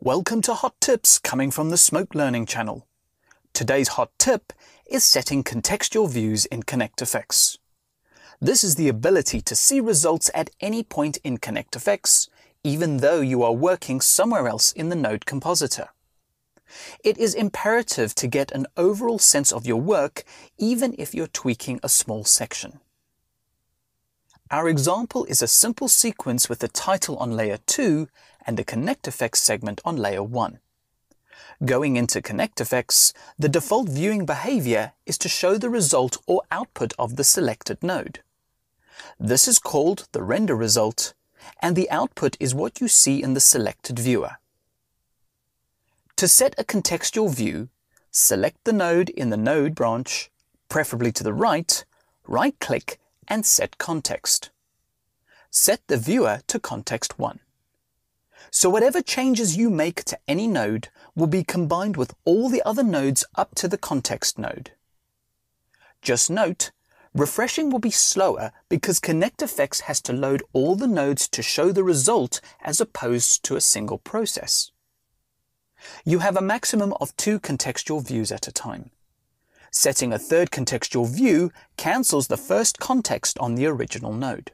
Welcome to Hot Tips coming from the Smoke Learning Channel. Today's hot tip is setting contextual views in ConnectFX. This is the ability to see results at any point in ConnectFX, even though you are working somewhere else in the node compositor. It is imperative to get an overall sense of your work, even if you're tweaking a small section. Our example is a simple sequence with the title on layer 2 and the ConnectFX segment on layer 1. Going into ConnectFX, the default viewing behavior is to show the result or output of the selected node. This is called the render result, and the output is what you see in the selected viewer. To set a contextual view, select the node in the node branch, preferably to the right, right-click, and set context. Set the viewer to context 1. So whatever changes you make to any node will be combined with all the other nodes up to the context node. Just note, refreshing will be slower because ConnectFX has to load all the nodes to show the result as opposed to a single process. You have a maximum of 2 contextual views at a time. Setting a third contextual view cancels the first context on the original node.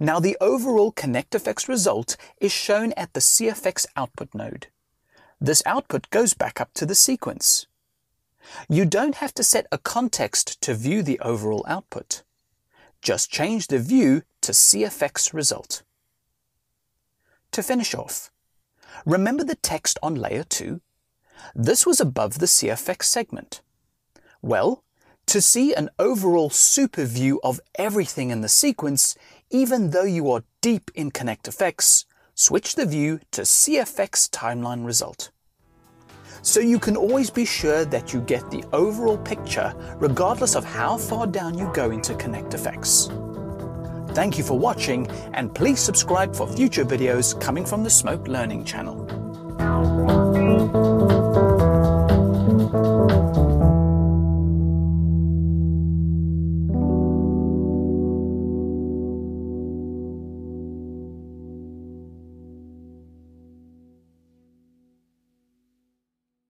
Now the overall ConnectFX result is shown at the CFX output node. This output goes back up to the sequence. You don't have to set a context to view the overall output. Just change the view to CFX result. To finish off, remember the text on layer 2? This was above the CFX segment. Well, to see an overall super view of everything in the sequence, even though you are deep in ConnectFX, switch the view to CFX timeline result. So you can always be sure that you get the overall picture regardless of how far down you go into ConnectFX. Thank you for watching, and please subscribe for future videos coming from the Smoke Learning Channel.